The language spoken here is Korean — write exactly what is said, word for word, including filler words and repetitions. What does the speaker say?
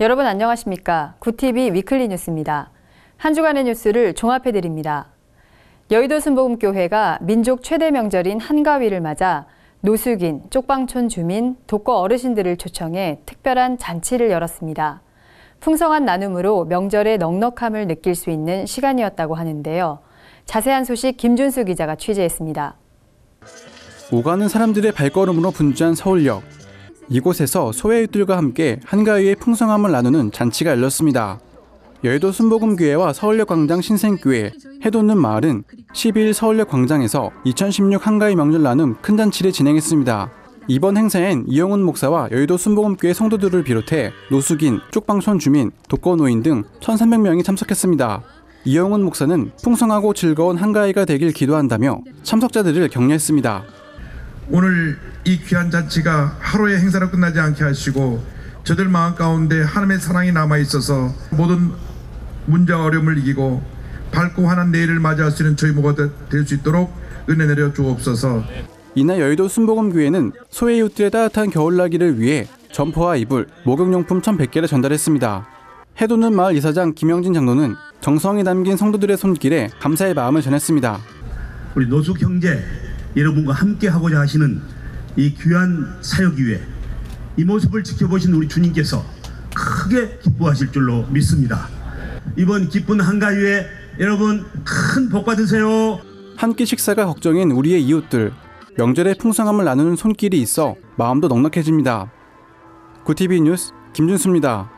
여러분 안녕하십니까? 굿티비 위클리 뉴스입니다. 한 주간의 뉴스를 종합해드립니다. 여의도순복음교회가 민족 최대 명절인 한가위를 맞아 노숙인, 쪽방촌 주민, 독거 어르신들을 초청해 특별한 잔치를 열었습니다. 풍성한 나눔으로 명절의 넉넉함을 느낄 수 있는 시간이었다고 하는데요. 자세한 소식 김준수 기자가 취재했습니다. 오가는 사람들의 발걸음으로 분주한 서울역. 이곳에서 소외이웃들과 함께 한가위의 풍성함을 나누는 잔치가 열렸습니다. 여의도 순복음교회와 서울역광장 신생교회, 해돋는마을은 십이일 서울역광장에서 이천십육 한가위 명절 나눔 큰 잔치를 진행했습니다. 이번 행사엔 이영훈 목사와 여의도 순복음교회 성도들을 비롯해 노숙인, 쪽방촌 주민, 독거 노인 등 천삼백 명이 참석했습니다. 이영훈 목사는 풍성하고 즐거운 한가위가 되길 기도한다며 참석자들을 격려했습니다. 오늘 이 귀한 잔치가 하루의 행사로 끝나지 않게 하시고 저들 마음 가운데 하나님의 사랑이 남아있어서 모든 문제와 어려움을 이기고 밝고 환한 내일을 맞이할 수 있는 저희 모가 될 수 있도록 은혜 내려 주옵소서. 이날 여의도 순복음교회는 소외이웃들의 따뜻한 겨울나기를 위해 점퍼와 이불, 목욕용품 천백 개를 전달했습니다. 해돋는 마을 이사장 김영진 장로는 정성이 담긴 성도들의 손길에 감사의 마음을 전했습니다. 우리 노숙 형제 여러분과 함께 하고자 하시는 이 귀한 사역 위에 이 모습을 지켜보신 우리 주님께서 크게 기뻐하실 줄로 믿습니다. 이번 기쁜 한가위에 여러분 큰 복 받으세요. 한 끼 식사가 걱정인 우리의 이웃들. 명절의 풍성함을 나누는 손길이 있어 마음도 넉넉해집니다. 굿티비 뉴스 김준수입니다.